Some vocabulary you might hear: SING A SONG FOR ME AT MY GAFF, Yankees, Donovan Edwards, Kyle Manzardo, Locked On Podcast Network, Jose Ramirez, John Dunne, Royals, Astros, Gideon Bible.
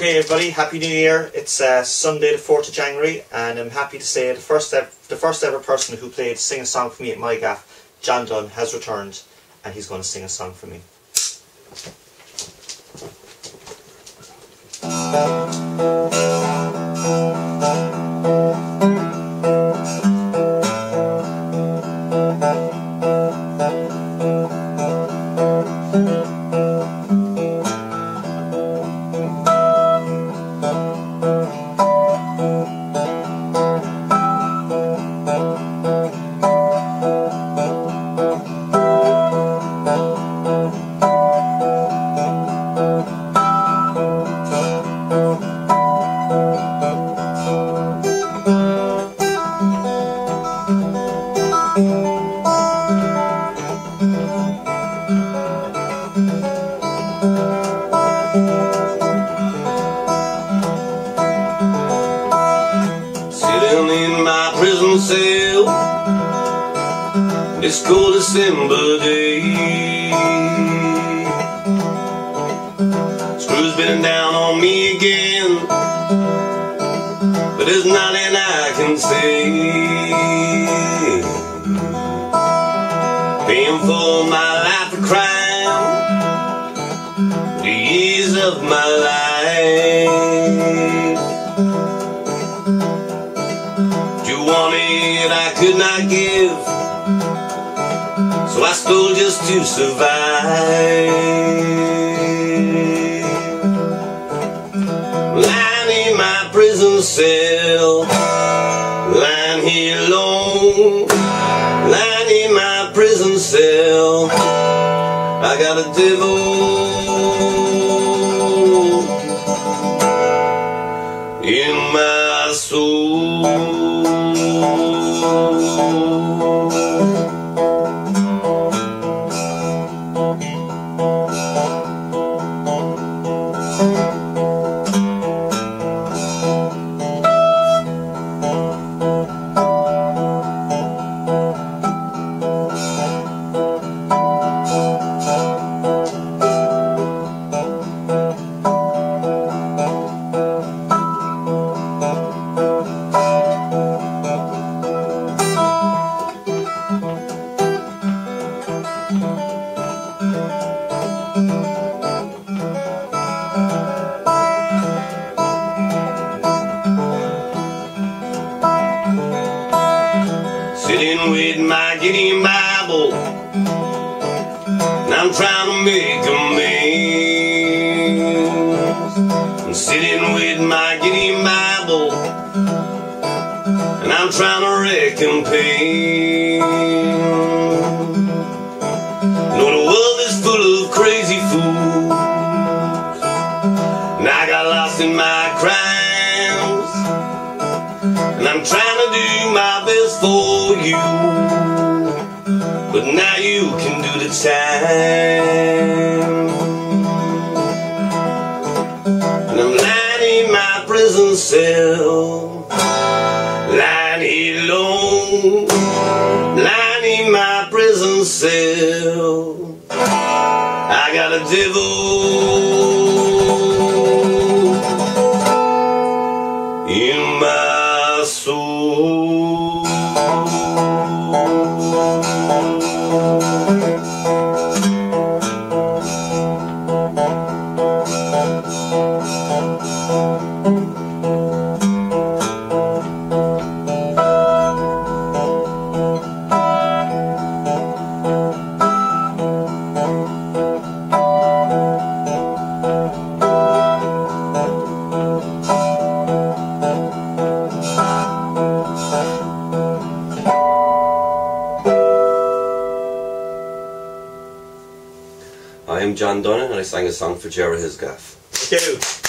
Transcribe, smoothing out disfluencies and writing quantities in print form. Okay everybody, Happy New Year. It's Sunday the 4th of January and I'm happy to say the first ever person who played Sing a Song For Me At My Gaff, John Dunne, has returned and he's going to sing a song for me. This cold December day, screws been down on me again, but there's nothing I can say. Paying for my life a crime, the years of my life. You wanted, I could not give, so I stole just to survive. Lying in my prison cell, lying here alone, lying in my prison cell, I got a devil in my soul. Sitting with my Gideon Bible, and I'm trying to make amends. I'm sitting with my Gideon Bible, and I'm trying to reckon pain. No, the world is full of crazy fools, and I got lost in my crimes, and I'm trying to do my best for you, but now you can do the time. And I'm lying in my prison cell, lying here alone, lying in my prison cell, I got a devil in my soul. I'm John Dunne and I sang a song for John at his gaff. Thank you.